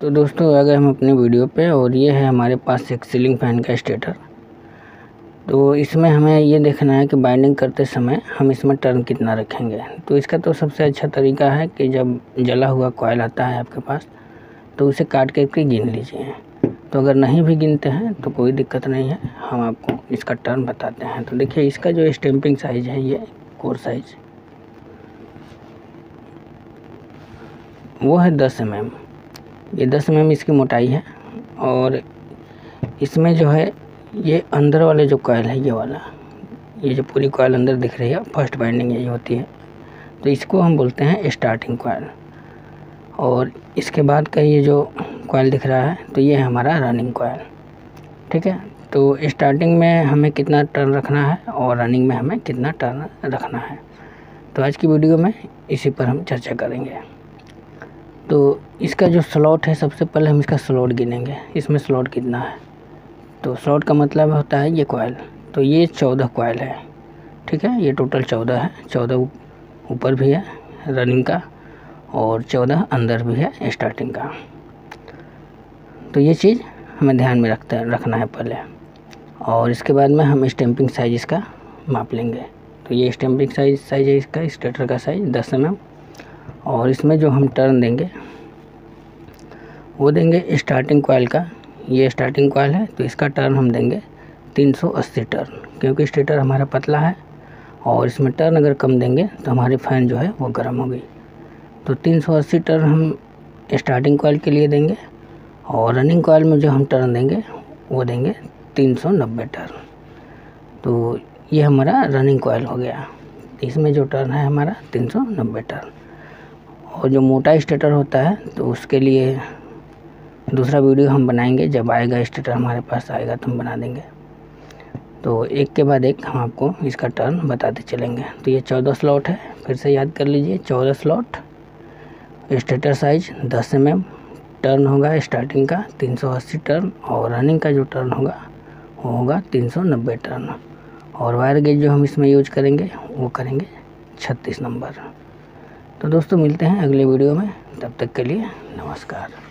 तो दोस्तों आ गए हम अपने वीडियो पे और ये है हमारे पास एक सीलिंग फैन का स्टेटर। तो इसमें हमें ये देखना है कि बाइंडिंग करते समय हम इसमें टर्न कितना रखेंगे। तो इसका तो सबसे अच्छा तरीका है कि जब जला हुआ कॉयल आता है आपके पास तो उसे काट करके गिन लीजिए। तो अगर नहीं भी गिनते हैं तो कोई दिक्कत नहीं है, हम आपको इसका टर्न बताते हैं। तो देखिए इसका जो स्टैम्पिंग साइज़ है ये कोर साइज वो है 10 mm, ये 10 mm इसकी मोटाई है। और इसमें जो है ये अंदर वाले जो कॉयल है ये वाला, ये जो पूरी कॉयल अंदर दिख रही है फर्स्ट बाइंडिंग यही होती है। तो इसको हम बोलते हैं स्टार्टिंग कॉयल। और इसके बाद का ये जो कॉयल दिख रहा है तो ये है हमारा रनिंग कॉयल, ठीक है। तो स्टार्टिंग में हमें कितना टर्न रखना है और रनिंग में हमें कितना टर्न रखना है, तो आज की वीडियो में इसी पर हम चर्चा करेंगे। तो इसका जो स्लॉट है सबसे पहले हम इसका स्लॉट गिनेंगे, इसमें स्लॉट कितना है। तो स्लॉट का मतलब होता है ये कॉयल, तो ये 14 कॉयल है, ठीक है। ये टोटल 14 है, 14 ऊपर भी है रनिंग का और 14 अंदर भी है स्टार्टिंग का। तो ये चीज़ हमें ध्यान में रखना है पहले। और इसके बाद में हम स्टैम्पिंग साइज़ इसका माप लेंगे। तो ये स्टैम्पिंग साइज़ है इसका, स्टेटर का साइज़ 10 mm। और इसमें जो हम टर्न देंगे वो देंगे स्टार्टिंग कॉयल का, ये स्टार्टिंग कॉयल है तो इसका टर्न हम देंगे 380 टर्न, क्योंकि स्टेटर हमारा पतला है और इसमें टर्न अगर कम देंगे तो हमारी फ़ैन जो है वो गर्म होगी। तो 380 टर्न हम स्टार्टिंग कॉयल के लिए देंगे। और रनिंग कॉयल में जो हम टर्न देंगे वो देंगे 390 टर्न। तो ये हमारा रनिंग कॉयल हो गया, इसमें जो टर्न है हमारा 390 टर्न। और जो मोटा स्टेटर होता है तो उसके लिए दूसरा वीडियो हम बनाएंगे, जब आएगा स्टेटर हमारे पास आएगा तो हम बना देंगे। तो एक के बाद एक हम आपको इसका टर्न बताते चलेंगे। तो ये 14 स्लॉट है, फिर से याद कर लीजिए, 14 slot, stator size 10 mm, turn होगा स्टार्टिंग का 380 टर्न और रनिंग का जो टर्न होगा वो होगा 390 टर्न। और वायर गेज जो हम इसमें यूज करेंगे वो करेंगे 36 नंबर। तो दोस्तों मिलते हैं अगले वीडियो में, तब तक के लिए नमस्कार।